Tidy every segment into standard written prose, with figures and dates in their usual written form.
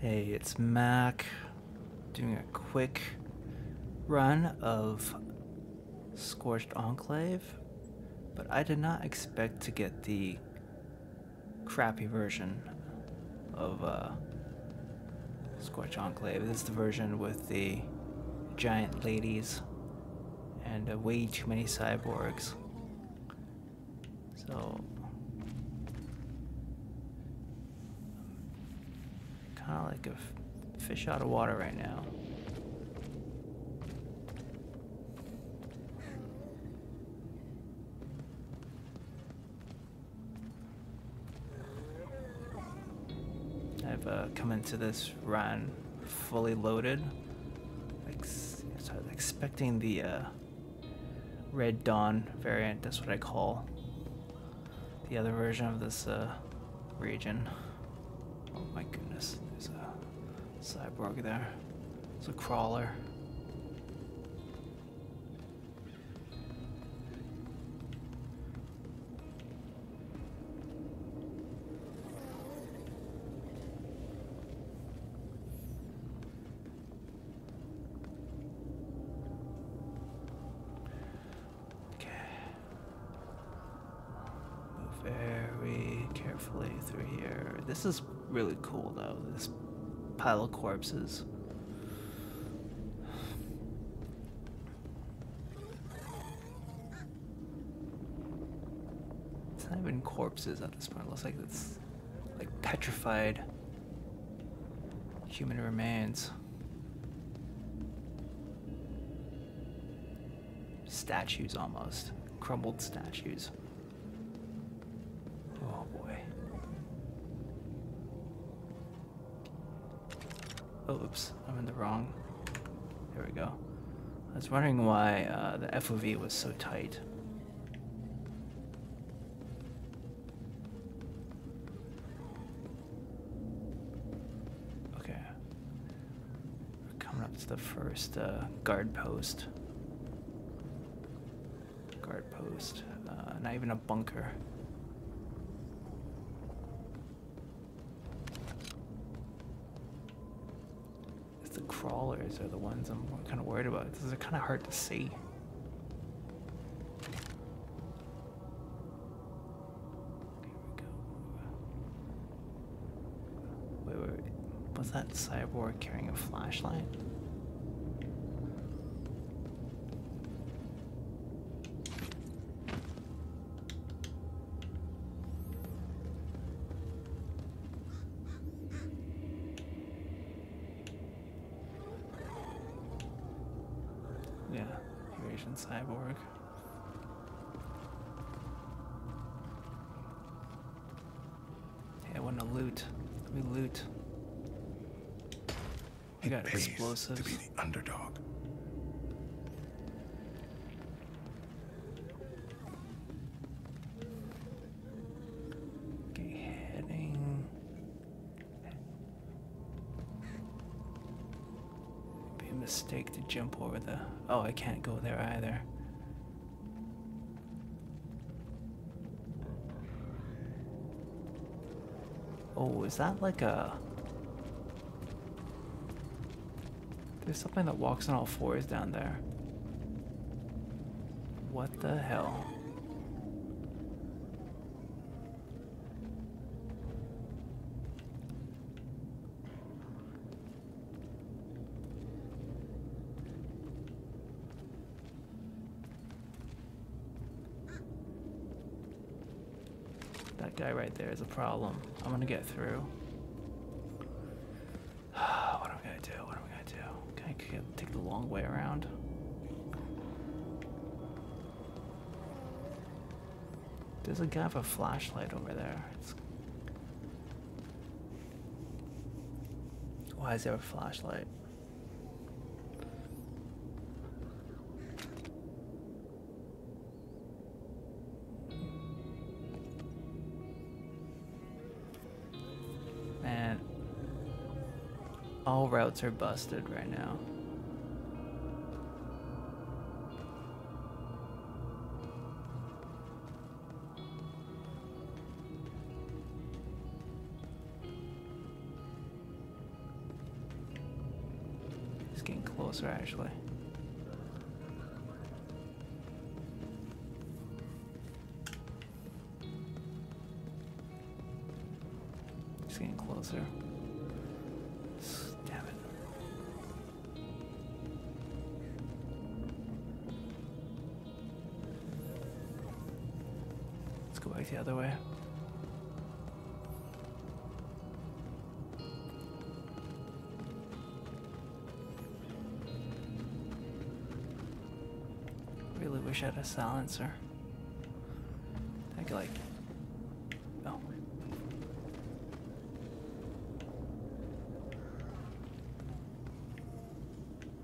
Hey, it's Mac, doing a quick run of Scorched Enclave, but I did not expect to get the crappy version of Scorched Enclave. This is the version with the giant ladies and way too many cyborgs. So kind of like a fish out of water right now. I've come into this run fully loaded, so I was expecting the Red Dawn variant. That's what I call the other version of this region. Oh my goodness. There's a cyborg there. It's a crawler. Okay. Move very carefully through here. This is really cool though, this pile of corpses. It's not even corpses at this point, it looks like it's like petrified human remains. Statues almost, crumbled statues. Oh boy. Oh, oops, I'm in the wrong. There we go. I was wondering why the FOV was so tight. Okay. We're coming up to the first guard post. Not even a bunker. Crawlers are the ones I'm kind of worried about. These are kind of hard to see. Here we go. Wait. Was that cyborg carrying a flashlight? Cyborg. Hey, I want to loot. Let me loot. I got explosives. It pays to be the underdog. Okay, heading. It'd be a mistake to jump over the. Oh, I can't go there either. Oh, is that like a... There's something that walks on all fours down there. What the hell? Guy right there is a problem. I'm gonna get through. What am I gonna do? What am I gonna do? Can I take the long way around? There's a guy with a flashlight over there. Why is there a flashlight? All routes are busted right now. closer, actually. It's getting closer. Damn it. Let's go back the other way. I had a silencer. I could like... Oh.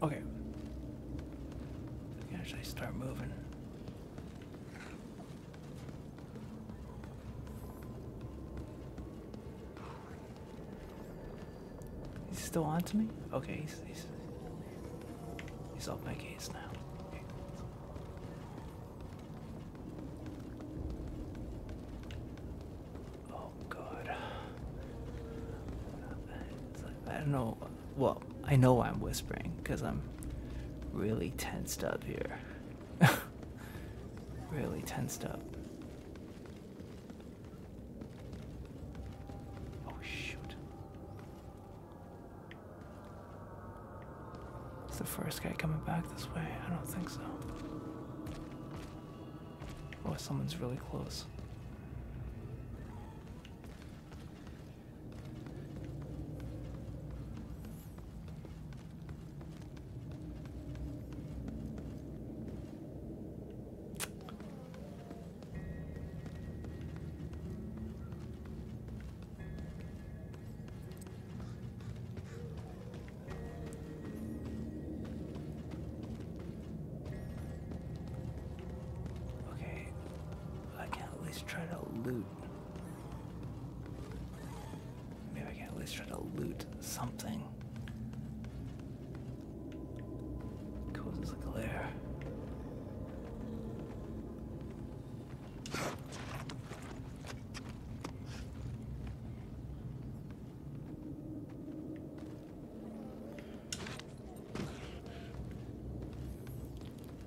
Okay. I can actually start moving. Is he still on to me? Okay, he's off my case now. Well, I know why I'm whispering, because I'm really tensed up here. Really tensed up. Oh, shoot. Is the first guy coming back this way? I don't think so. Oh, someone's really close.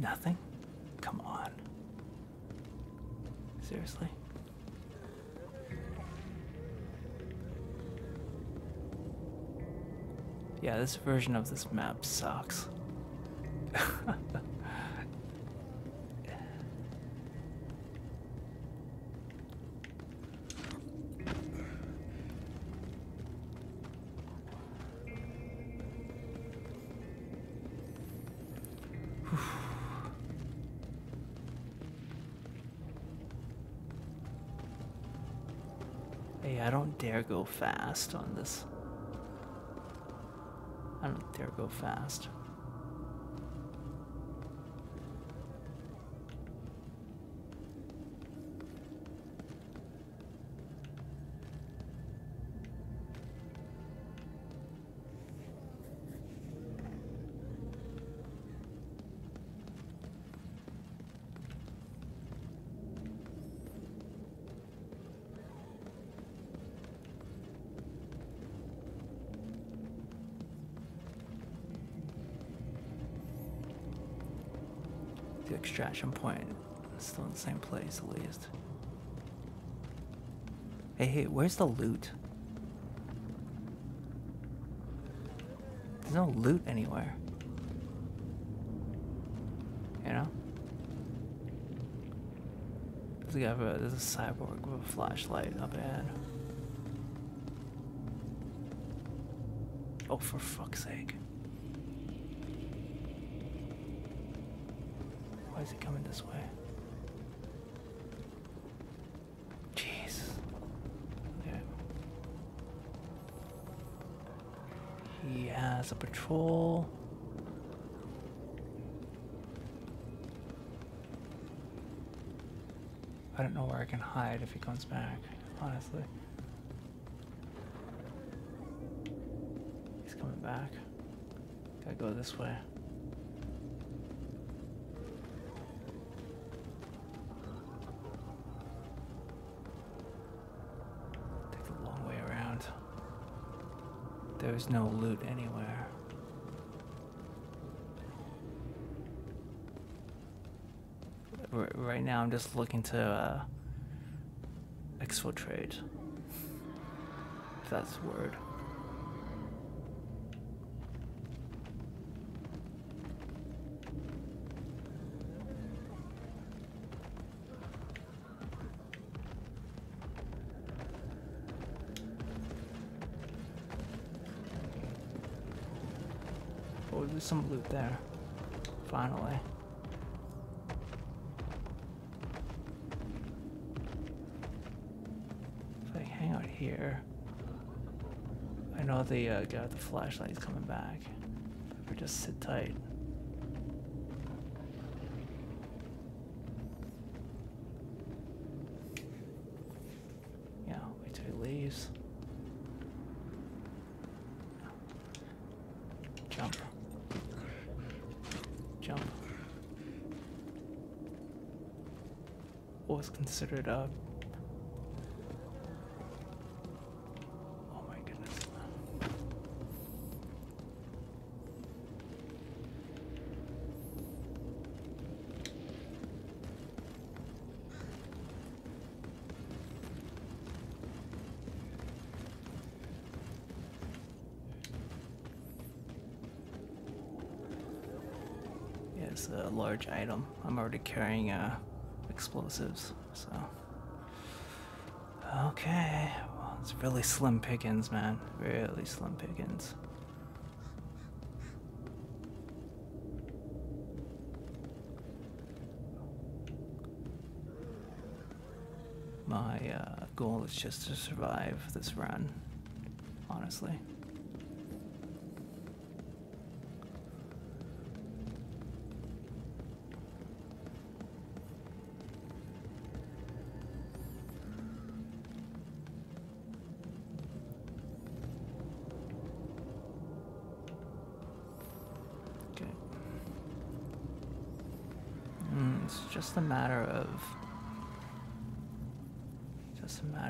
Nothing? Come on. Seriously? Yeah, this version of this map sucks. I don't dare go fast on this. I don't dare go fast. Extraction point. It's still in the same place, at least. Hey, where's the loot? There's no loot anywhere. You know? There's a cyborg with a flashlight up ahead. Oh, for fuck's sake. Why is it coming this way? Jeez. Okay. He has a patrol. I don't know where I can hide if he comes back, honestly. He's coming back. Gotta go this way. There's no loot anywhere. right now I'm just looking to exfiltrate, if that's the word. Oh, there's some loot there, finally. Here. I know the guy with the flashlight is coming back. Or just sit tight. Yeah, wait till he leaves. Jump. Jump. What was considered a large item. I'm already carrying explosives, so. Okay, well, it's really slim pickings, man. Really slim pickings. My goal is just to survive this run, honestly. Just a matter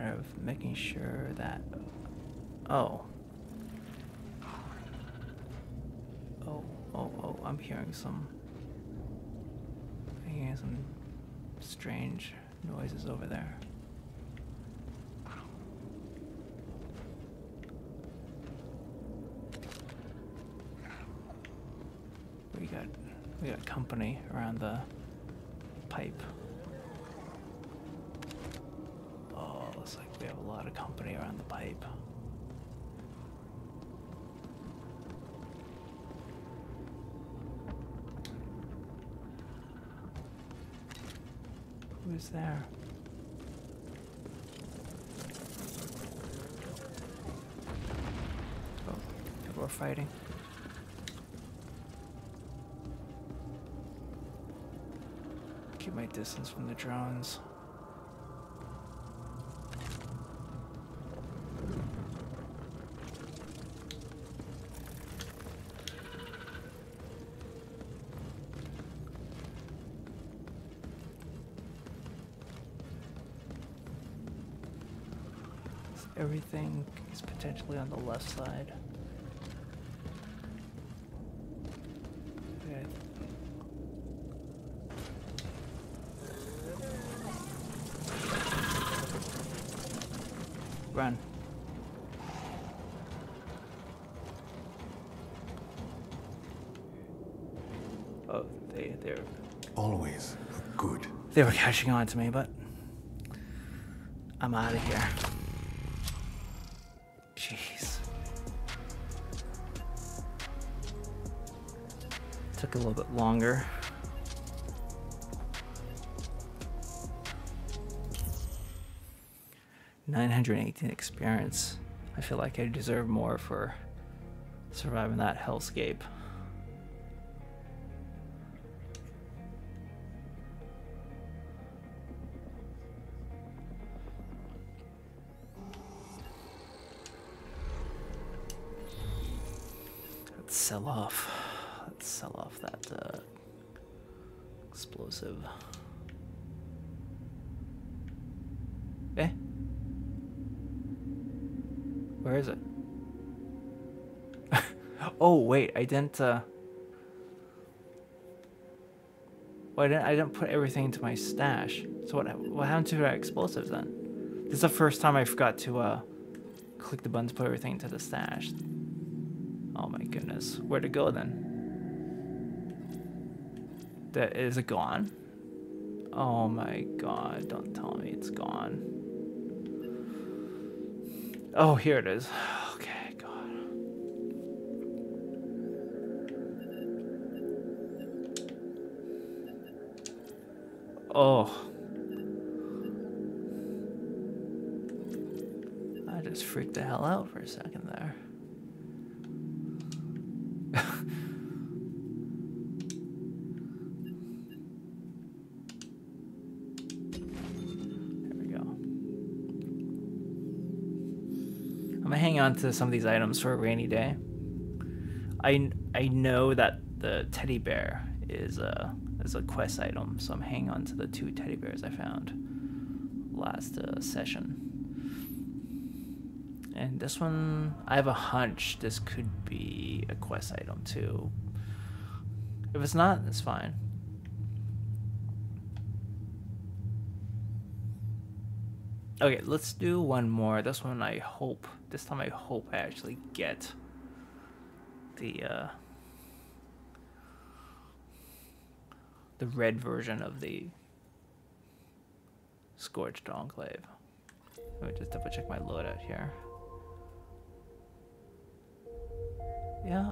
of making sure that oh, I'm hearing some strange noises over there. We got company around the pipe. Oh, looks like we have a lot of company around the pipe. Who's there? Oh, people are fighting. Keep my distance from the drones. So everything is potentially on the left side. Run. Oh, they're always good. They were catching on to me, but I'm out of here. Jeez. Took a little bit longer. Experience. I feel like I deserve more for surviving that hellscape. Let's sell off. Let's sell off that explosive. Eh? Where is it? Oh wait, I didn't Well, I didn't put everything into my stash. So what happened to our explosives then? This is the first time I forgot to click the button to put everything into the stash. Oh my goodness, where to go then? That is it gone? Oh my god, don't tell me it's gone. Oh, here it is. Okay, god. Oh. I just freaked the hell out for a second there. To some of these items for a rainy day. I know that the teddy bear is a quest item, so I'm hanging on to the 2 teddy bears I found last session. And this one, I have a hunch this could be a quest item too. If it's not, it's fine. Okay, let's do one more. This one I hope, this time I hope I actually get the red version of the Scorched Enclave. Let me just double check my loadout here. Yeah.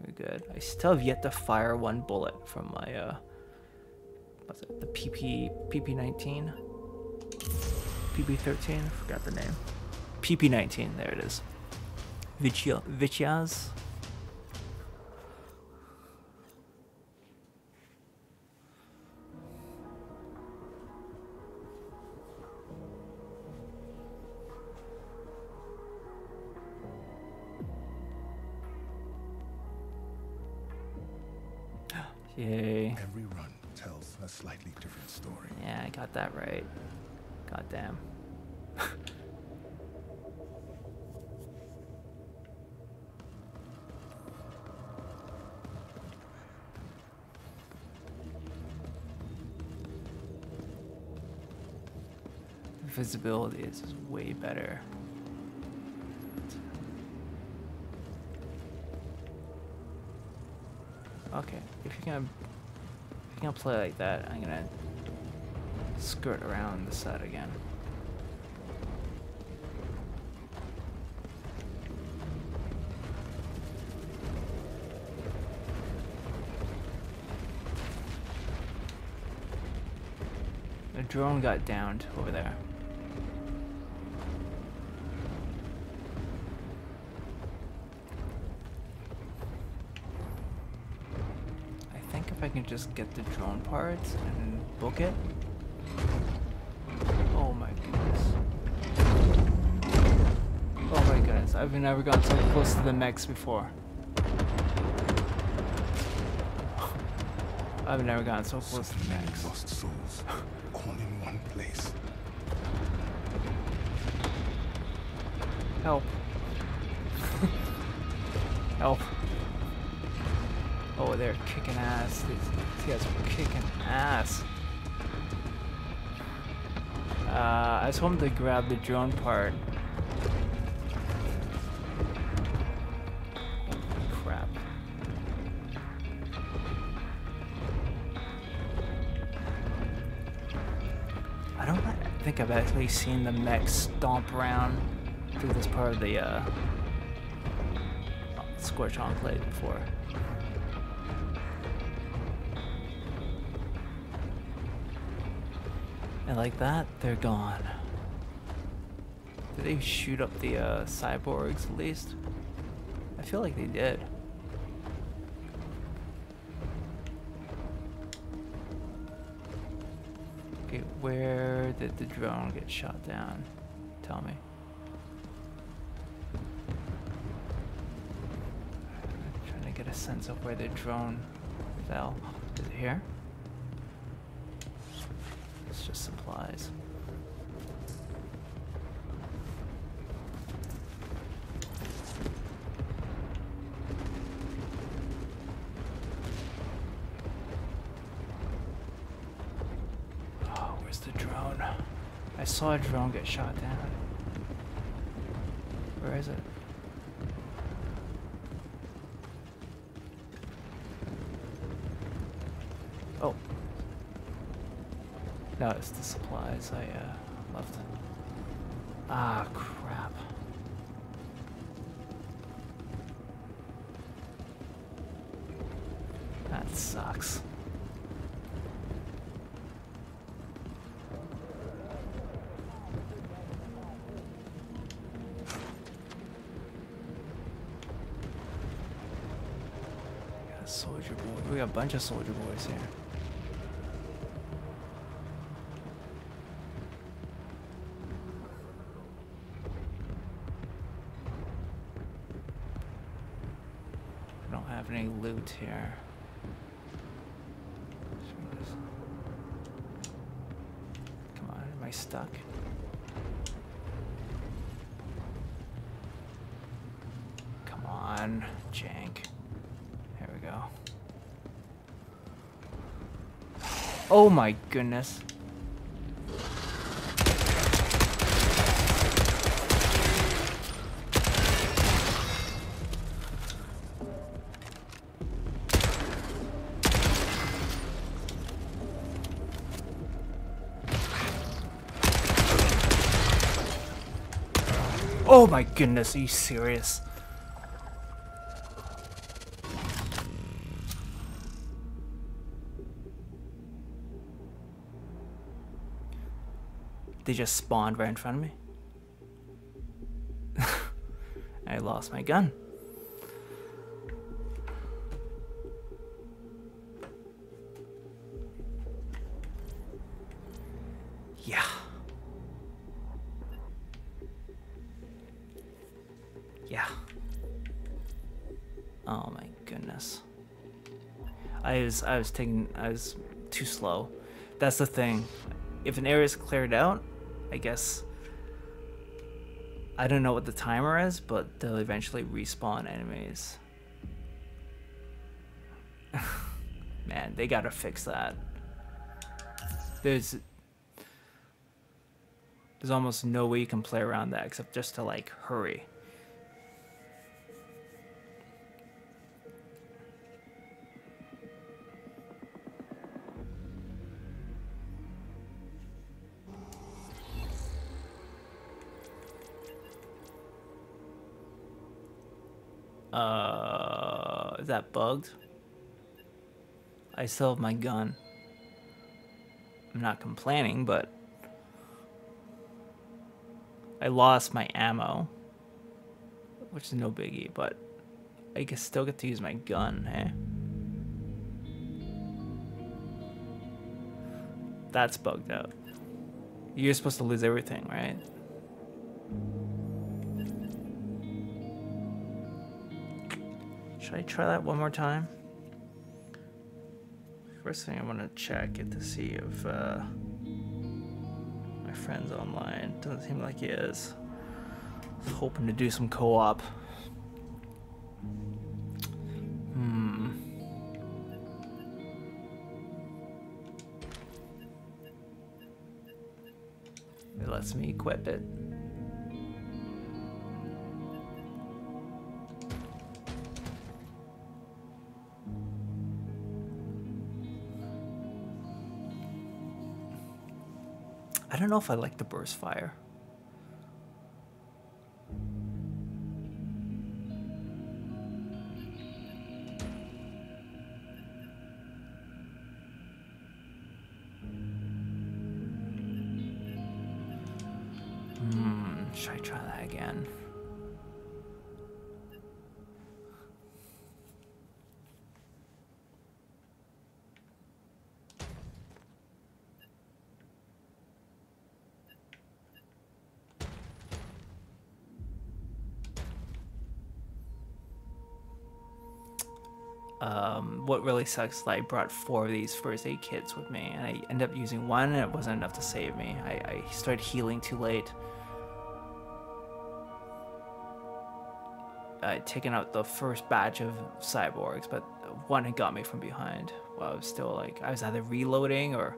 We're good. I still have yet to fire one bullet from my, what's it, the PP19? PP13? I forgot the name. PP19, there it is. Vichyaz? Yay. Every run tells a slightly different story. Yeah, I got that right. God damn. Visibility is way better. Okay, if you're gonna play like that, I'm gonna skirt around the side again. The drone got downed over there. I can just get the drone parts and book it. Oh my goodness. Oh my goodness, I've never gotten so close to the mechs before. I've never gotten so close to the mechs. Lost souls, all in one place. Help. Help. Oh, they're kicking ass. These guys are kicking ass. I just want them to grab the drone part. Crap. I don't think I've actually seen the mech stomp around through this part of the Scorched Enclave before. And like that, they're gone. Did they shoot up the cyborgs at least? I feel like they did. Okay, where did the drone get shot down? Tell me. I'm trying to get a sense of where the drone fell. Is it here? Just supplies. saw a drone get shot down. Where is it? Oh. No, it's the supplies I left. Ah, crap. That sucks. Soldier boy. We got a bunch of soldier boys here. I don't have any loot here. Come on, am I stuck? Come on, jank. Oh my goodness. Oh my goodness, are you serious? They just spawned right in front of me. I lost my gun. Yeah. Yeah. Oh my goodness. I was too slow. That's the thing. If an area is cleared out, I guess, I don't know what the timer is, but they'll eventually respawn enemies. Man, they gotta fix that. There's almost no way you can play around that except just to like hurry. Is that bugged? I still have my gun. I'm not complaining, but I lost my ammo, which is no biggie, but I guess still get to use my gun, eh? That's bugged out. You're supposed to lose everything, right? Should I try that one more time? First thing I want to check is to see if my friend's online. Doesn't seem like he is. I was hoping to do some co-op. It lets me equip it. I don't know if I like the burst fire. Should I try that again? What really sucks is I brought 4 of these first aid kits with me, and I ended up using one, and it wasn't enough to save me. I started healing too late. I'd taken out the first batch of cyborgs, but one had got me from behind. While I was still like, I was either reloading or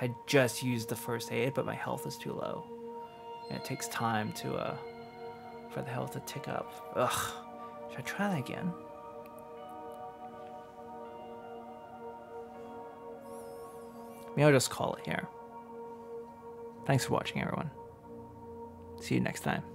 had just used the first aid, but my health is too low. And it takes time to, for the health to tick up. Ugh. Should I try that again? Maybe I'll just call it here. Thanks for watching, everyone. See you next time.